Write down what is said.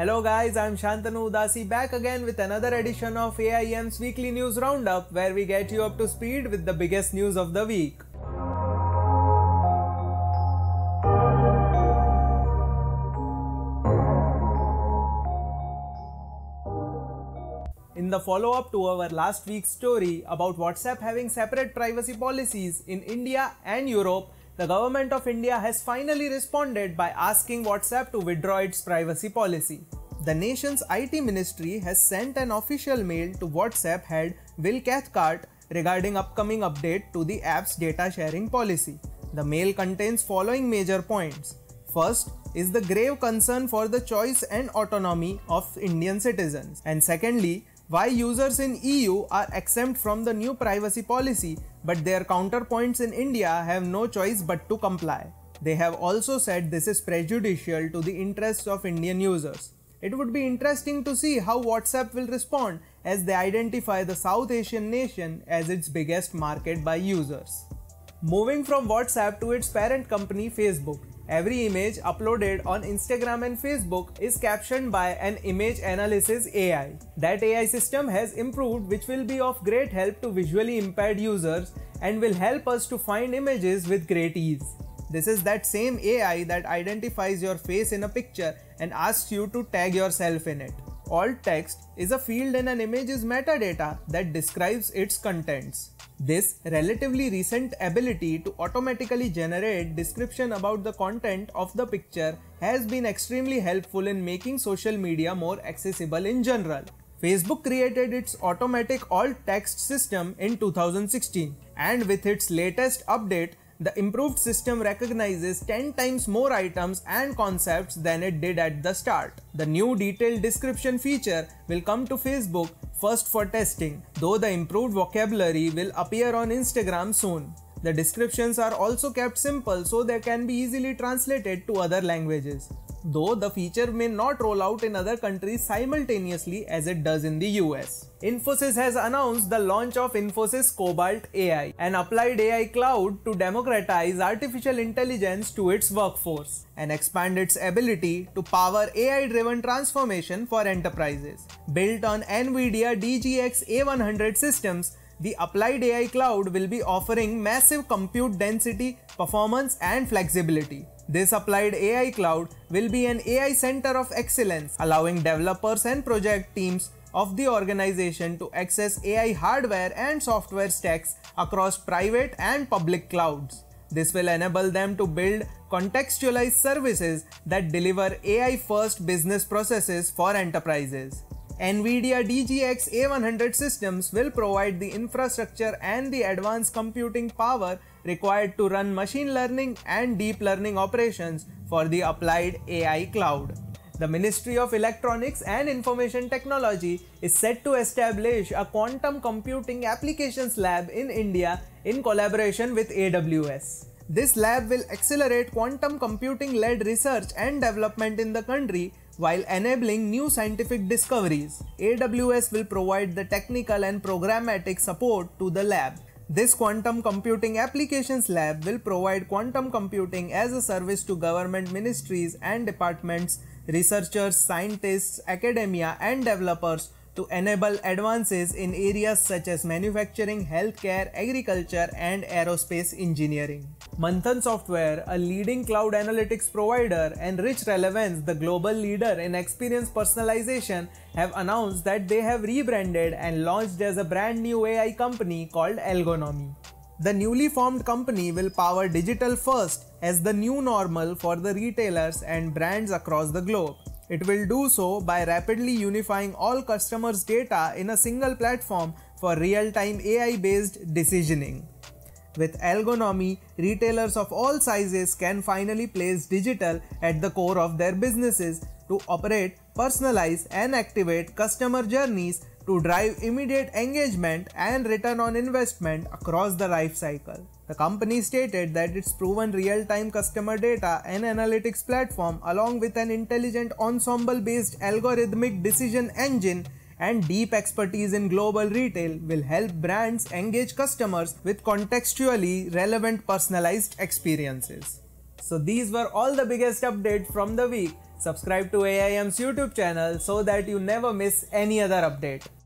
Hello guys, I'm Shantanu Udasi back again with another edition of AIM's weekly news roundup where we get you up to speed with the biggest news of the week. In the follow-up to our last week's story about WhatsApp having separate privacy policies in India and Europe, the government of India has finally responded by asking WhatsApp to withdraw its privacy policy. The nation's IT ministry has sent an official mail to WhatsApp head Will Cathcart regarding upcoming update to the app's data sharing policy. The mail contains following major points. First is the grave concern for the choice and autonomy of Indian citizens, and secondly, why users in EU are exempt from the new privacy policy but their counterparts in India have no choice but to comply. They have also said this is prejudicial to the interests of Indian users. It would be interesting to see how WhatsApp will respond as they identify the South Asian nation as its biggest market by users. Moving from WhatsApp to its parent company Facebook. Every image uploaded on Instagram and Facebook is captioned by an image analysis AI. That AI system has improved, which will be of great help to visually impaired users and will help us to find images with great ease. This is that same AI that identifies your face in a picture and asks you to tag yourself in it. Alt text is a field in an image's metadata that describes its contents. This relatively recent ability to automatically generate description about the content of the picture has been extremely helpful in making social media more accessible in general. Facebook created its automatic alt text system in 2016, and with its latest update, the improved system recognizes 10 times more items and concepts than it did at the start. The new detailed description feature will come to Facebook first for testing, though the improved vocabulary will appear on Instagram soon. The descriptions are also kept simple so they can be easily translated to other languages, though the feature may not roll out in other countries simultaneously as it does in the US. Infosys has announced the launch of Infosys Cobalt AI, an applied AI cloud to democratize artificial intelligence to its workforce and expand its ability to power AI-driven transformation for enterprises. Built on NVIDIA DGX A100 systems, the applied AI cloud will be offering massive compute density, performance, and flexibility. This applied AI cloud will be an AI center of excellence, allowing developers and project teams of the organization to access AI hardware and software stacks across private and public clouds. This will enable them to build contextualized services that deliver AI-first business processes for enterprises. NVIDIA DGX A100 systems will provide the infrastructure and the advanced computing power required to run machine learning and deep learning operations for the applied AI cloud. The Ministry of Electronics and Information Technology is set to establish a quantum computing applications lab in India in collaboration with AWS. This lab will accelerate quantum computing-led research and development in the country while enabling new scientific discoveries. AWS will provide the technical and programmatic support to the lab. This quantum computing applications lab will provide quantum computing as a service to government ministries and departments, researchers, scientists, academia, and developers to enable advances in areas such as manufacturing, healthcare, agriculture, and aerospace engineering. Manthan Software, a leading cloud analytics provider, and Rich Relevance, the global leader in experience personalization, have announced that they have rebranded and launched as a brand new AI company called Algonomy. The newly formed company will power digital first as the new normal for the retailers and brands across the globe. It will do so by rapidly unifying all customers' data in a single platform for real-time AI-based decisioning. With Algonomy, retailers of all sizes can finally place digital at the core of their businesses to operate, personalize, and activate customer journeys to drive immediate engagement and return on investment across the life cycle. The company stated that its proven real-time customer data and analytics platform, along with an intelligent ensemble-based algorithmic decision engine and deep expertise in global retail, will help brands engage customers with contextually relevant personalized experiences. So these were all the biggest updates from the week. Subscribe to AIM's YouTube channel so that you never miss any other update.